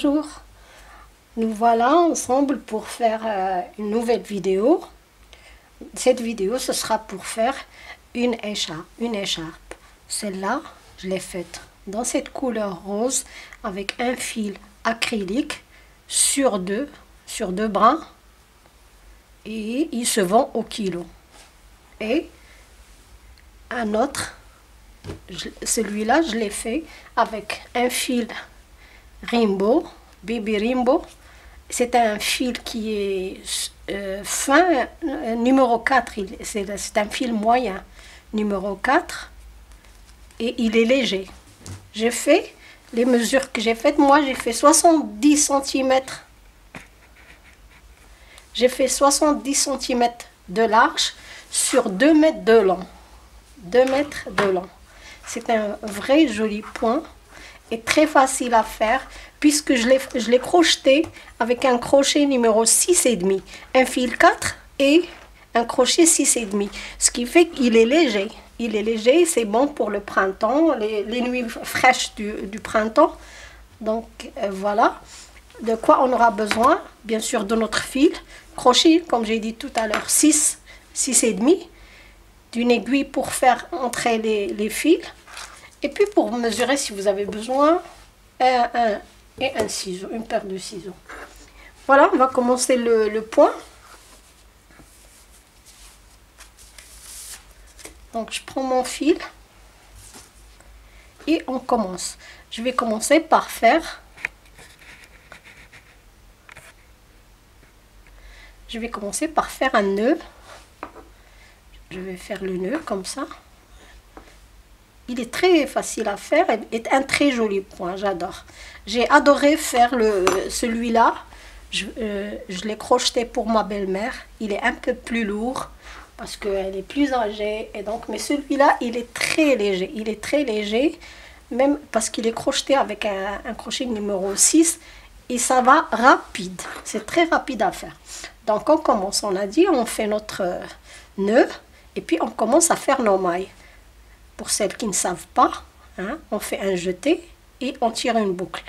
jour. Nous voilà ensemble pour faire une nouvelle vidéo. Cette vidéo, ce sera pour faire une écharpe. Celle-là, je l'ai faite dans cette couleur rose avec un fil acrylique sur deux brins, et il se vend au kilo. Et un autre, celui-là, je l'ai fait avec un fil Rimbo, Baby Rimbo. C'est un fil qui est fin, numéro 4, c'est un fil moyen, numéro 4, et il est léger. J'ai fait, les mesures que j'ai faites, moi j'ai fait 70 cm. J'ai fait 70 cm de large sur 2 mètres de long. 2 mètres de long. C'est un vrai joli point et très facile à faire, puisque je l'ai crocheté avec un crochet numéro 6,5, un fil 4 et un crochet 6,5, ce qui fait qu'il est léger. Il est léger, c'est bon pour le printemps, les nuits fraîches du printemps. Donc voilà, de quoi on aura besoin, bien sûr, de notre fil, crochet, comme j'ai dit tout à l'heure, 6,5, d'une aiguille pour faire entrer les fils, et puis pour mesurer si vous avez besoin, et un ciseau, une paire de ciseaux. Voilà, on va commencer le point. Donc je prends mon fil et on commence. Je vais commencer par faire, un nœud. Je vais faire le nœud comme ça. Il est très facile à faire et un très joli point, j'adore. J'ai adoré faire celui-là. Je l'ai crocheté pour ma belle-mère. Il est un peu plus lourd parce qu'elle est plus âgée, et donc, mais celui-là, il est très léger. Il est très léger, même parce qu'il est crocheté avec un crochet numéro 6, et ça va rapide. C'est très rapide à faire. Donc on commence, on a dit, on fait notre nœud, et puis on commence à faire nos mailles. Pour celles qui ne savent pas, hein, on fait un jeté et on tire une boucle.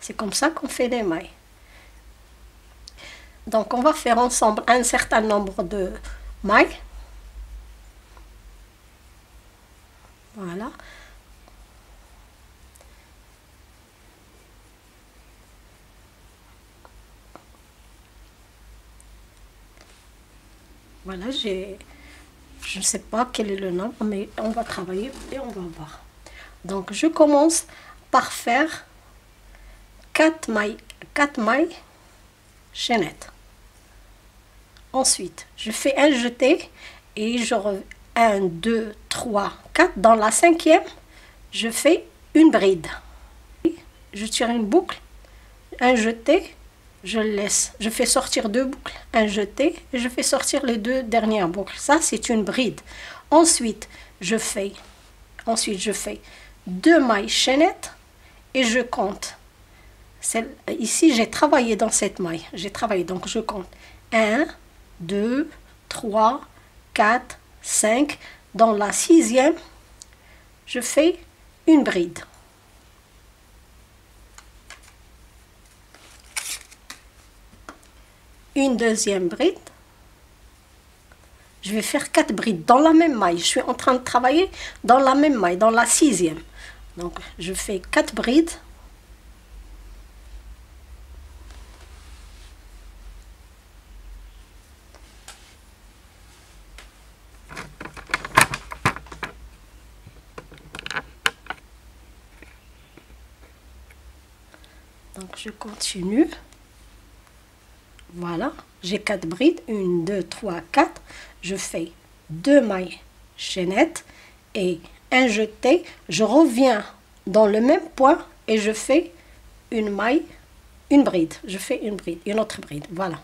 C'est comme ça qu'on fait les mailles. Donc on va faire ensemble un certain nombre de mailles. Voilà. Voilà, je ne sais pas quel est le nombre, mais on va travailler et on va voir. Donc, je commence par faire 4 mailles chaînettes. Ensuite, je fais un jeté et je reviens 1, 2, 3, 4. Dans la cinquième, je fais une bride. Je tire une boucle, un jeté. Je laisse, je fais sortir 2 boucles, un jeté, et je fais sortir les 2 dernières boucles. Ça, c'est une bride. Ensuite, je fais 2 mailles chaînettes et je compte. Ici, j'ai travaillé dans cette maille. J'ai travaillé, donc je compte 1, 2, 3, 4, 5. Dans la 6e, je fais une bride. Une deuxième bride. Je vais faire 4 brides dans la même maille. Je suis en train de travailler dans la même maille, dans la 6e. Donc je fais 4 brides. Donc je continue. Voilà, j'ai 4 brides, 1, 2, 3, 4, je fais 2 mailles chaînettes et un jeté, je reviens dans le même point et je fais une maille, une bride, je fais une bride, une autre bride, voilà.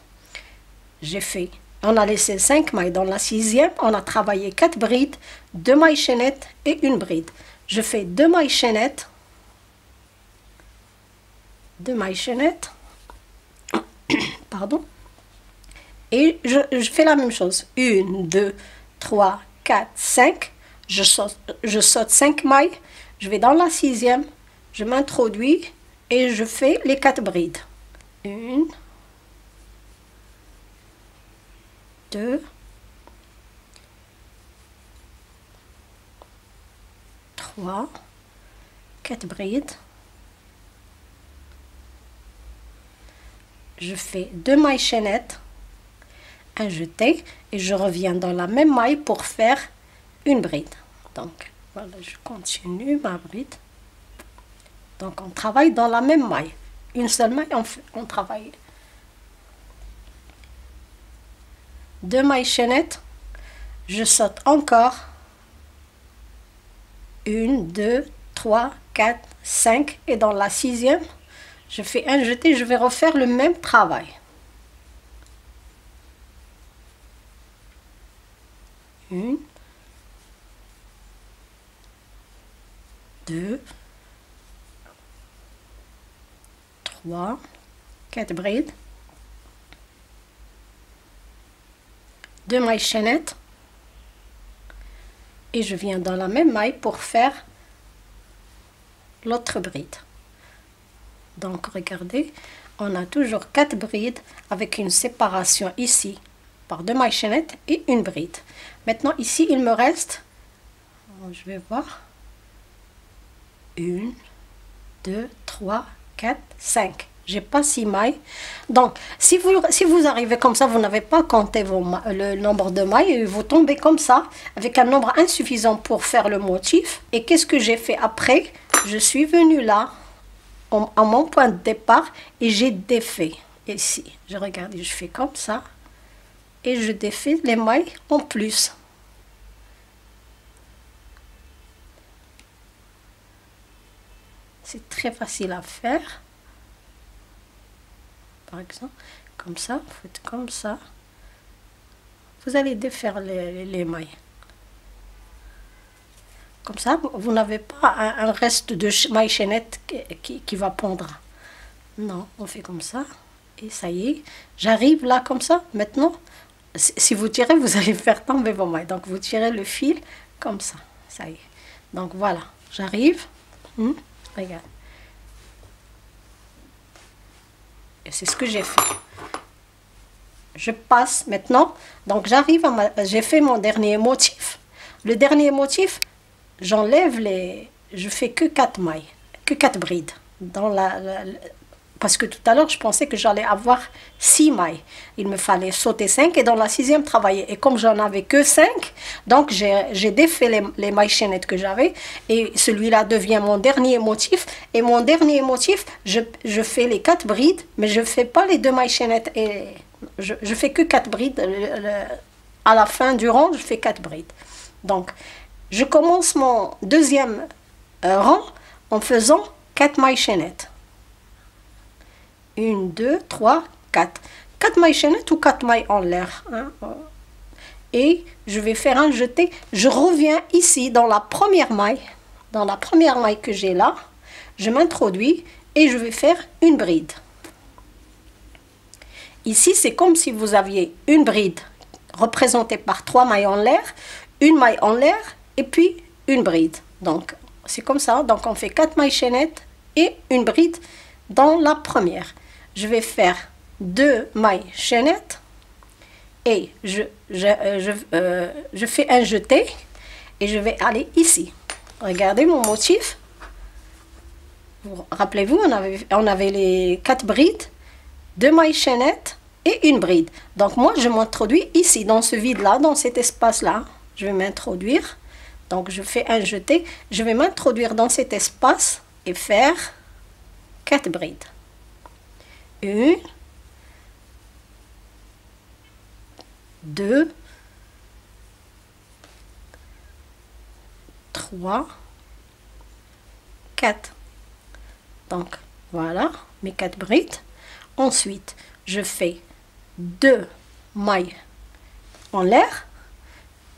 J'ai fait, on a laissé 5 mailles dans la 6e, on a travaillé 4 brides, 2 mailles chaînettes et une bride. Je fais 2 mailles chaînettes, 2 mailles chaînettes, et je fais la même chose. 1, 2, 3, 4, 5. Je saute 5 mailles. Je vais dans la 6e. Je m'introduis et je fais les 4 brides. 1, 2, 3, 4 brides. Je fais 2 mailles chaînettes, un jeté, et je reviens dans la même maille pour faire une bride. Donc voilà, je continue ma bride. Donc on travaille dans la même maille, une seule maille, on travaille 2 mailles chaînettes, je saute encore 1, 2, 3, 4, 5, et dans la 6e je fais un jeté, je vais refaire le même travail. 1, 2, 3, 4 brides, 2 mailles chaînettes, et je viens dans la même maille pour faire l'autre bride. Donc regardez, on a toujours 4 brides avec une séparation ici par 2 mailles chaînettes et une bride. Maintenant ici il me reste, je vais voir, 1, 2, 3, 4, 5. J'ai pas 6 mailles. Donc si vous arrivez comme ça, vous n'avez pas compté le nombre de mailles et vous tombez comme ça avec un nombre insuffisant pour faire le motif. Et qu'est-ce que j'ai fait après? Je suis venue là à mon point de départ et j'ai défait ici. Je regarde, je fais comme ça et je défais les mailles en plus. C'est très facile à faire. Par exemple, comme ça, vous faites comme ça. Vous allez défaire les mailles. Comme ça, vous n'avez pas un reste de maille chaînette qui va pendre. Non, on fait comme ça. Et ça y est, j'arrive là comme ça. Maintenant, si vous tirez, vous allez faire tomber vos mailles. Donc, vous tirez le fil comme ça. Ça y est. Donc, voilà, j'arrive. Regarde. Et c'est ce que j'ai fait. Je passe maintenant. Donc j'arrive à j'ai fait mon dernier motif. Le dernier motif, j'enlève les... Je fais que 4 mailles, que 4 brides. Dans parce que tout à l'heure, je pensais que j'allais avoir 6 mailles. Il me fallait sauter 5 et dans la 6e travailler. Et comme j'en avais que 5, donc j'ai défait les mailles chaînettes que j'avais. Et celui-là devient mon dernier motif. Et mon dernier motif, je fais les 4 brides, mais je ne fais pas les 2 mailles chaînettes. Et je fais que 4 brides. À la fin du rang, je fais 4 brides. Donc, je commence mon deuxième rang en faisant 4 mailles chaînettes. 1, 2, 3, 4. 4 mailles chaînettes ou 4 mailles en l'air. Et je vais faire un jeté. Je reviens ici dans la première maille. Dans la première maille que j'ai là, je m'introduis et je vais faire une bride. Ici, c'est comme si vous aviez une bride représentée par 3 mailles en l'air, une maille en l'air et puis une bride. Donc, c'est comme ça. Donc, on fait 4 mailles chaînettes et une bride dans la première. Je vais faire 2 mailles chaînettes et je fais un jeté et je vais aller ici. Regardez mon motif. Rappelez-vous, on avait les 4 brides, 2 mailles chaînettes et une bride. Donc moi, je m'introduis ici, dans ce vide-là, dans cet espace-là. Je vais m'introduire. Donc je fais un jeté. Je vais m'introduire dans cet espace et faire 4 brides. 1, 2, 3, 4. Donc voilà mes 4 brides. Ensuite, je fais 2 mailles en l'air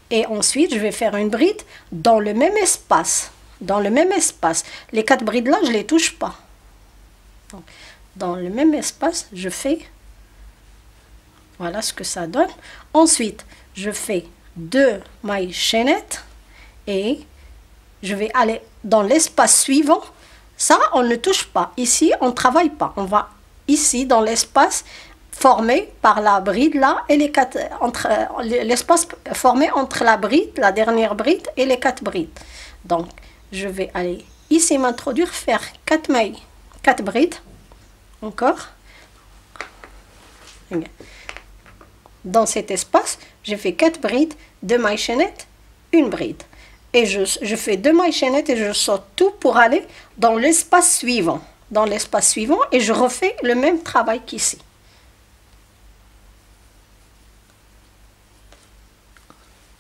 et ensuite je vais faire une bride dans le même espace. Dans le même espace, les 4 brides là, je les touche pas. Donc, dans le même espace, je fais, voilà ce que ça donne. Ensuite, je fais 2 mailles chaînettes et je vais aller dans l'espace suivant. Ça, on ne touche pas. Ici, on ne travaille pas. On va ici dans l'espace formé par la bride là et les quatre, entre l'espace formé entre la bride, la dernière bride et les quatre brides. Donc, je vais aller ici m'introduire, faire 4 mailles, 4 brides. Encore. Dans cet espace, j'ai fait 4 brides, 2 mailles chaînettes, 1 bride. Et je fais 2 mailles chaînettes et je saute tout pour aller dans l'espace suivant. Dans l'espace suivant, et je refais le même travail qu'ici.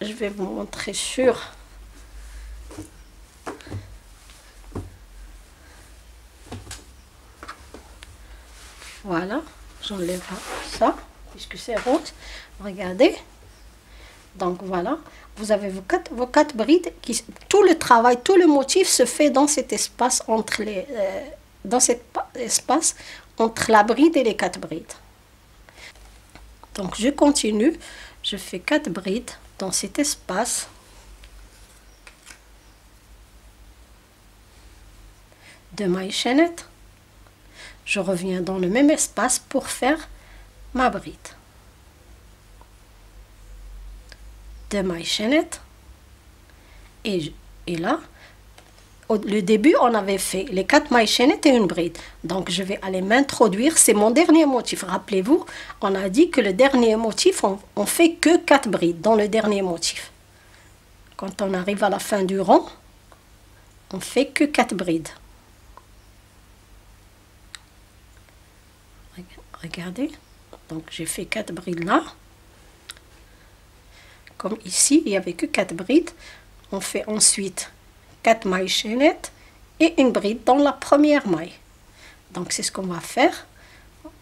Je vais vous montrer sur... Voilà, j'enlève ça, puisque c'est rose. Regardez. Donc voilà, vous avez vos quatre brides. Tout le travail, tout le motif se fait dans cet espace entre les... dans cet espace entre la bride et les 4 brides. Donc je continue. Je fais 4 brides dans cet espace. Deux mailles chaînettes. Je reviens dans le même espace pour faire ma bride. 2 mailles chaînettes. Et là, au début, on avait fait les 4 mailles chaînettes et une bride. Donc, je vais aller m'introduire. C'est mon dernier motif. Rappelez-vous, on a dit que le dernier motif, on fait que 4 brides dans le dernier motif. Quand on arrive à la fin du rang, on fait que 4 brides. Regardez, donc j'ai fait 4 brides là. Comme ici, il n'y avait que 4 brides. On fait ensuite 4 mailles chaînettes et une bride dans la première maille. Donc c'est ce qu'on va faire.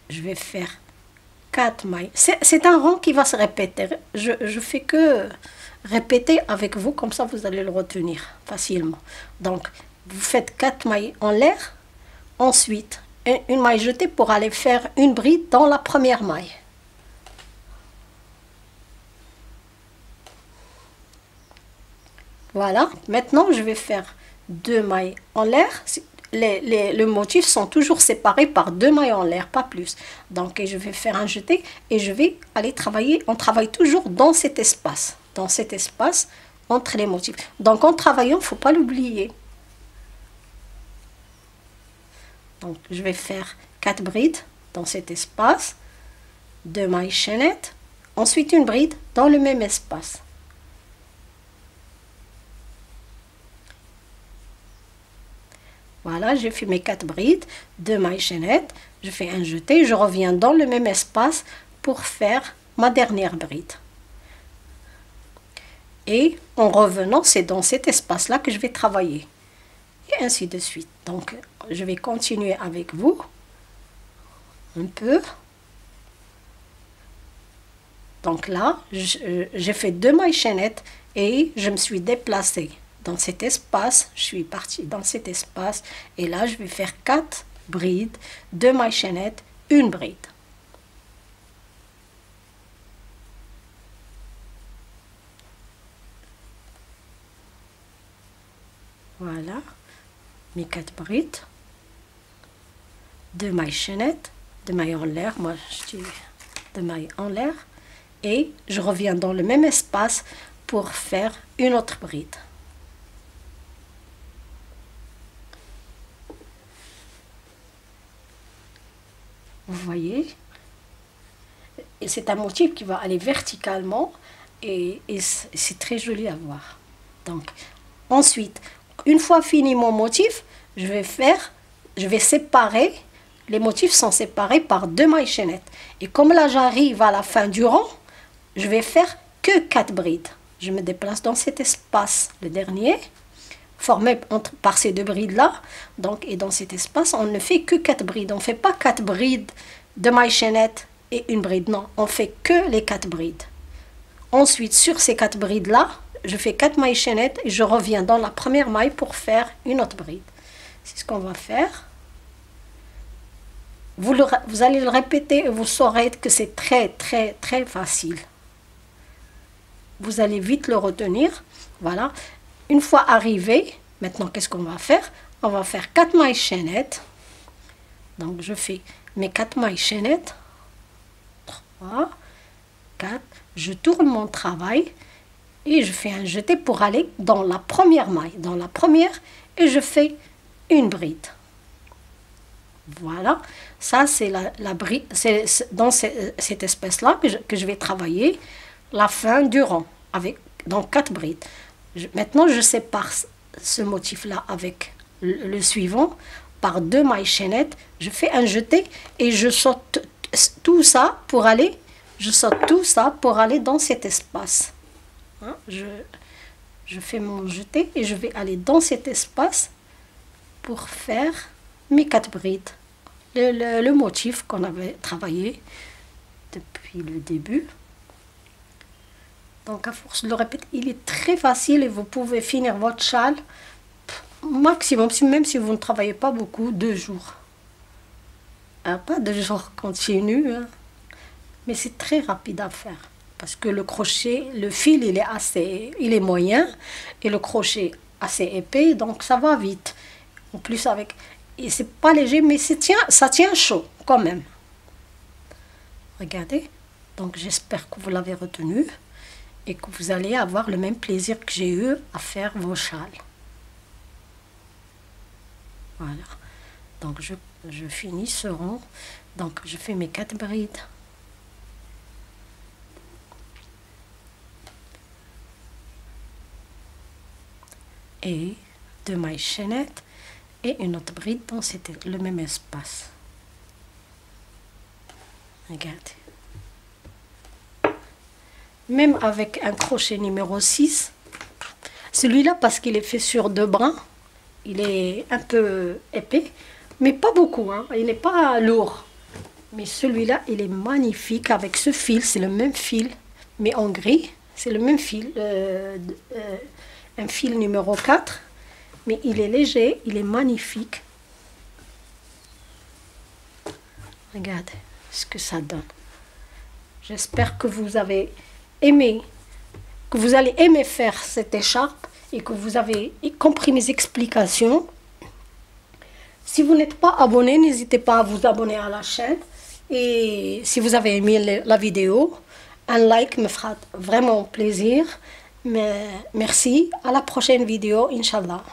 Je vais faire 4 mailles. C'est un rang qui va se répéter. Je fais que répéter avec vous, comme ça vous allez le retenir facilement. Donc vous faites 4 mailles en l'air, ensuite une maille jetée pour aller faire une bride dans la première maille. Voilà, maintenant je vais faire 2 mailles en l'air. Le motif sont toujours séparés par 2 mailles en l'air, pas plus. Donc et je vais faire un jeté et je vais aller travailler. On travaille toujours dans cet espace entre les motifs. Donc en travaillant, il ne faut pas l'oublier. Donc, je vais faire 4 brides dans cet espace, 2 mailles chaînettes, ensuite une bride dans le même espace. Voilà, j'ai fait mes 4 brides, 2 mailles chaînettes, je fais un jeté, je reviens dans le même espace pour faire ma dernière bride. Et en revenant, c'est dans cet espace-là que je vais travailler. Et ainsi de suite. Donc, je vais continuer avec vous un peu. Donc là, j'ai fait 2 mailles chaînettes et je me suis déplacée dans cet espace. Je suis partie dans cet espace et là, je vais faire 4 brides, 2 mailles chaînettes, une bride. Voilà. Mes 4 brides, 2 mailles chaînettes, 2 mailles en l'air, moi je dis 2 mailles en l'air, et je reviens dans le même espace pour faire une autre bride. Vous voyez, c'est un motif qui va aller verticalement et c'est très joli à voir. Donc ensuite, une fois fini mon motif, je vais séparer, les motifs sont séparés par 2 mailles chaînettes. Et comme là j'arrive à la fin du rang, je vais faire que 4 brides. Je me déplace dans cet espace, le dernier, formé par ces 2 brides-là. Donc, et dans cet espace, on ne fait que 4 brides. On ne fait pas 4 brides, 2 mailles chaînettes et une bride. Non, on fait que les 4 brides. Ensuite, sur ces 4 brides-là, je fais 4 mailles chaînettes et je reviens dans la première maille pour faire une autre bride. C'est ce qu'on va faire. Vous allez le répéter et vous saurez que c'est très très très facile. Vous allez vite le retenir. Voilà. Une fois arrivé, maintenant qu'est-ce qu'on va faire? on va faire 4 mailles chaînettes. Donc je fais mes 4 mailles chaînettes, 3, 4, je tourne mon travail et je fais un jeté pour aller dans la première maille, dans la première, et je fais une bride. Voilà, ça c'est la bride, c'est dans cette espèce-là que je vais travailler la fin du rang, avec, dans 4 brides. Maintenant je sépare ce motif-là avec le suivant, par 2 mailles chaînettes, je fais un jeté et je saute tout ça pour aller, dans cet espace. Hein, je fais mon jeté et je vais aller dans cet espace pour faire mes 4 brides. Le motif qu'on avait travaillé depuis le début. Donc à force de le répéter, il est très facile et vous pouvez finir votre châle maximum, même si vous ne travaillez pas beaucoup, 2 jours. Alors, pas 2 jours continu, hein, mais c'est très rapide à faire. Parce que le crochet, le fil, il est moyen et le crochet assez épais, donc ça va vite. En plus avec, et c'est pas léger, mais ça tient chaud quand même. Regardez, donc j'espère que vous l'avez retenu et que vous allez avoir le même plaisir que j'ai eu à faire vos châles. Voilà, donc je finis ce rond, donc je fais mes 4 brides. Et 2 mailles chaînettes et une autre bride dans le même espace. Regardez. Même avec un crochet numéro 6, celui-là parce qu'il est fait sur 2 brins, il est un peu épais, mais pas beaucoup, hein. Il n'est pas lourd. Mais celui-là, il est magnifique avec ce fil, c'est le même fil, mais en gris, c'est le même fil, un fil numéro 4, mais il est léger, il est magnifique. Regardez ce que ça donne. J'espère que vous avez aimé, que vous allez aimer faire cette écharpe et que vous avez compris mes explications. Si vous n'êtes pas abonné, n'hésitez pas à vous abonner à la chaîne. Et si vous avez aimé la vidéo, un like me fera vraiment plaisir. Mais merci, à la prochaine vidéo, Inch'Allah.